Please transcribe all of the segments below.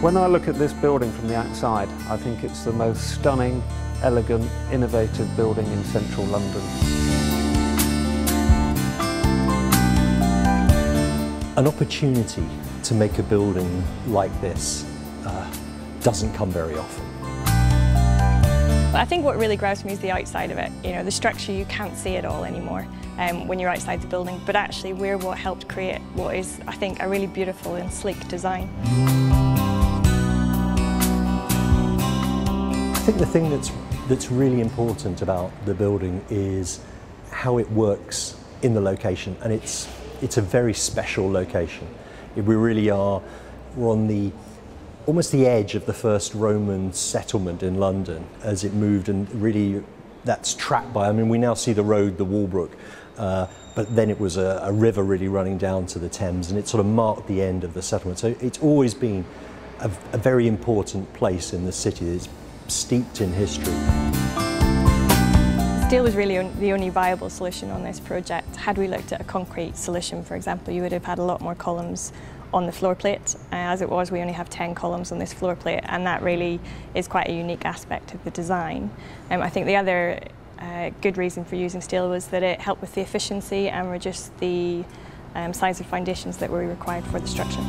When I look at this building from the outside, I think it's the most stunning, elegant, innovative building in central London. An opportunity to make a building like this doesn't come very often. I think what really grabs me is the outside of it. You know, the structure, you can't see it all anymore when you're outside the building, but actually we're what helped create what is, I think, a really beautiful and sleek design. I think the thing that's really important about the building is how it works in the location, and it's a very special location. We're on the almost the edge of the first Roman settlement in London as it moved, and really that's trapped by, I mean, we now see the road, the Walbrook, but then it was a river really running down to the Thames, and it sort of marked the end of the settlement. So it's always been a very important place in the city. It's steeped in history. Steel was really the only viable solution on this project. Had we looked at a concrete solution, for example, you would have had a lot more columns on the floor plate. As it was, we only have 10 columns on this floor plate, and that really is quite a unique aspect of the design. I think the other good reason for using steel was that it helped with the efficiency and reduced the size of foundations that were required for the structure.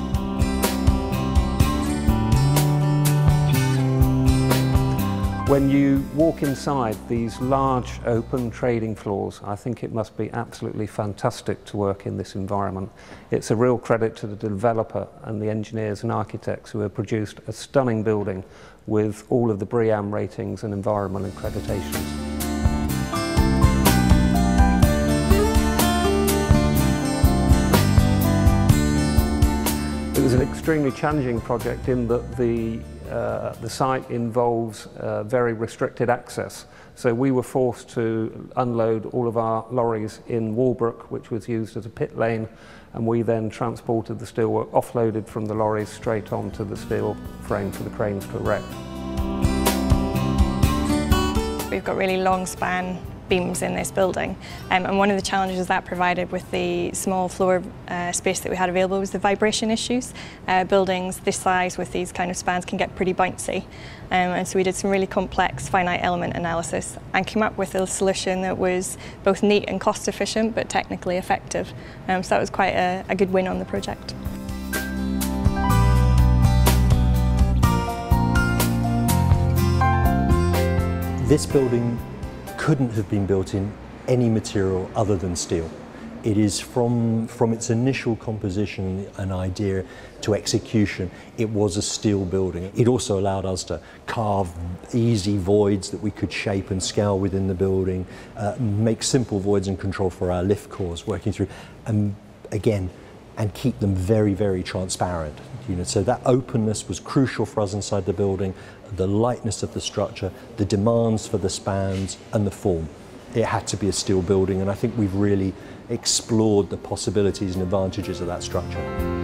When you walk inside these large open trading floors, I think it must be absolutely fantastic to work in this environment. It's a real credit to the developer and the engineers and architects who have produced a stunning building with all of the BREEAM ratings and environmental accreditations. It was an extremely challenging project in that the site involves very restricted access. So we were forced to unload all of our lorries in Walbrook, which was used as a pit lane, and we then transported the steelwork, offloaded from the lorries straight onto the steel frame for the cranes to erect. We've got really long span beams in this building, and one of the challenges that provided with the small floor space that we had available was the vibration issues. Buildings this size with these kind of spans can get pretty bouncy, and so we did some really complex finite element analysis and came up with a solution that was both neat and cost efficient but technically effective, so that was quite a good win on the project. This building couldn't have been built in any material other than steel. It is from its initial composition and idea to execution, it was a steel building. It also allowed us to carve easy voids that we could shape and scale within the building, make simple voids and control for our lift cores working through, and again, and keep them very, very transparent. You know, so that openness was crucial for us inside the building, the lightness of the structure, the demands for the spans and the form. It had to be a steel building, and I think we've really explored the possibilities and advantages of that structure.